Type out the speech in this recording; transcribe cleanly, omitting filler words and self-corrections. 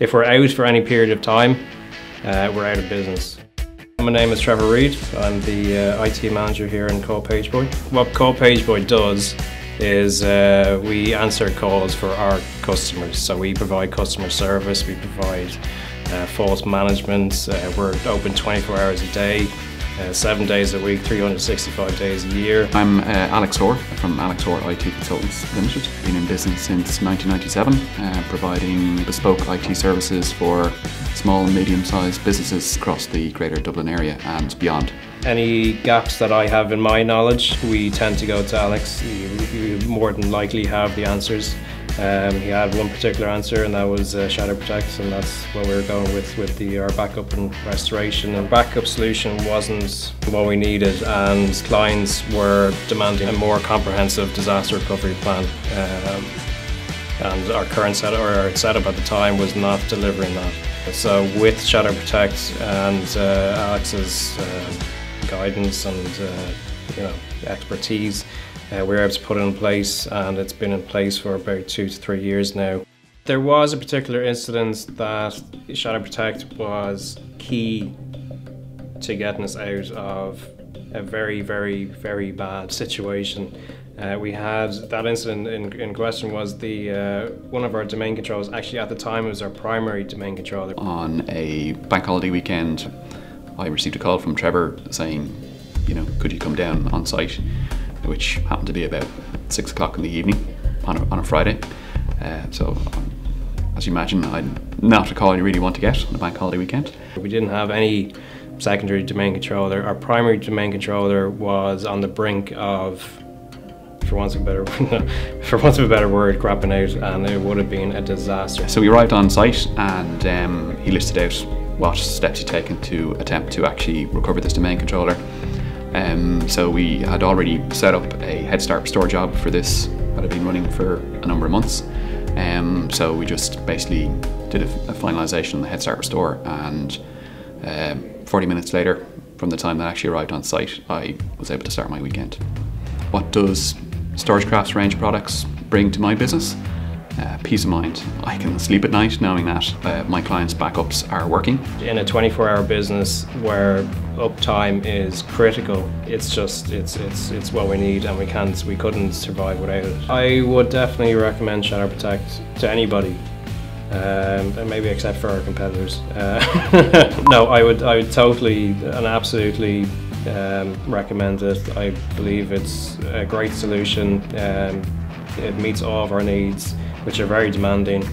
If we're out for any period of time, we're out of business. My name is Trevor Reed. I'm the IT manager here in Call Pageboy. What Call Pageboy does is we answer calls for our customers. So we provide customer service, we provide fault management, we're open 24 hours a day, 7 days a week, 365 days a year. I'm Alex Hoare from Alex Hoare IT Consultants Limited. Been in business since 1997, providing bespoke IT services for small and medium-sized businesses across the greater Dublin area and beyond. Any gaps that I have in my knowledge, we tend to go to Alex. You more than likely have the answers. He had one particular answer, and that was ShadowProtect, and that's what we were going with our backup and restoration. And backup solution wasn't what we needed, and clients were demanding a more comprehensive disaster recovery plan. And our current setup at the time was not delivering that. So with ShadowProtect and Alex's guidance and expertise, we were able to put it in place, and it's been in place for about 2 to 3 years now. There was a particular incident that ShadowProtect was key to getting us out of a very, very, very bad situation. We had that incident in question was the one of our domain controllers. Actually, at the time, it was our primary domain controller. On a bank holiday weekend, I received a call from Trevor saying, you know, could you come down on site? Which happened to be about 6 o'clock in the evening on a Friday. So as you imagine, not a call you really want to get on a bank holiday weekend. We didn't have any secondary domain controller. Our primary domain controller was on the brink of, for want of a better word, crapping out, and it would have been a disaster. So we arrived on site, and he listed out what steps he'd taken to attempt to actually recover this domain controller. So we had already set up a Head Start restore job for this that had been running for a number of months. So we just basically did a finalisation on the Head Start restore, and 40 minutes later from the time that I actually arrived on site, I was able to start my weekend. What does StorageCraft's range of products bring to my business? Peace of mind. I can sleep at night knowing that my clients' backups are working. In a 24-hour business where uptime is critical, it's what we need, and we couldn't survive without it. I would definitely recommend ShadowProtect to anybody, and maybe except for our competitors. No, I would totally and absolutely recommend it. I believe it's a great solution. It meets all of our needs, which are very demanding.